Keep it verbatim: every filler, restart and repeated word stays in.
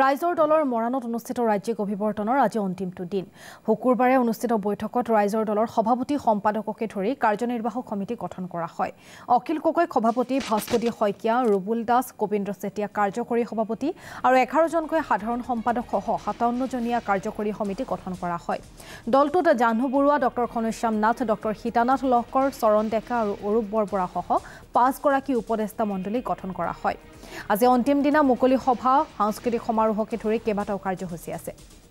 ৰাইজৰ দলৰ মৰাণত অনুষ্ঠিত ৰাজ্যিক অভিৱৰ্তনৰ আজি অন্তিমটো দিন। শুকুৰবাৰে অনুষ্ঠিত বৈঠকত ৰাইজৰ দলৰ সভাপতি সম্পাদককে ধৰি কাৰ্যনিৰ্বাহক সমিতি গঠন কৰা হয়। অখিল গগৈ সভাপতি, ভাস্কৰী শইকীয়া, ৰুবুল দাস, কবিন্দ্ৰ চেতিয়া কাৰ্যকৰী সভাপতি আৰু এঘাৰজনকৈ সাধাৰণ সম্পাদকসহ সাতাৱন্নজনীয়া কাৰ্যকৰী সমিতি গঠন কৰা হয়। দলটোত জাহ্নু বৰুৱা, ডক্টৰ ঘনশ্যাম নাথ, ডক্টৰ সীতানাথ লহকৰ, চৰণ ডেকা আৰু অৰূপ বৰবৰাসহ পাঁচগৰাকী উপদেষ্টা মণ্ডলী গঠন কৰা হয়। আজি অন্তিম দিনা মুকলি সভা, সাংস্কৃতিক সমাৰোহকে ধৰি কেইবাটাও কাৰ্যসূচী আছে।